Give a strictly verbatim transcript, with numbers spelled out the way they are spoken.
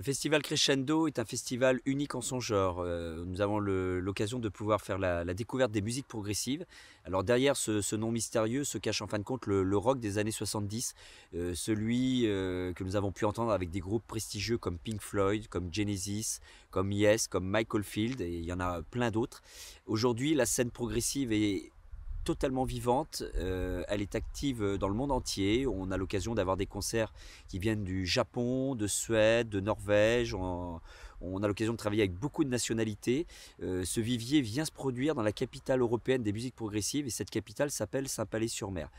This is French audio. Le Festival Crescendo est un festival unique en son genre. Nous avons l'occasion de pouvoir faire la, la découverte des musiques progressives. Alors derrière ce, ce nom mystérieux se cache en fin de compte le, le rock des années soixante-dix, euh, celui euh, que nous avons pu entendre avec des groupes prestigieux comme Pink Floyd, comme Genesis, comme Yes, comme Michael Field, et il y en a plein d'autres. Aujourd'hui, la scène progressive est totalement vivante, euh, elle est active dans le monde entier. On a l'occasion d'avoir des concerts qui viennent du Japon, de Suède, de Norvège. On, on a l'occasion de travailler avec beaucoup de nationalités. Euh, ce vivier vient se produire dans la capitale européenne des musiques progressives et cette capitale s'appelle Saint-Palais-sur-Mer.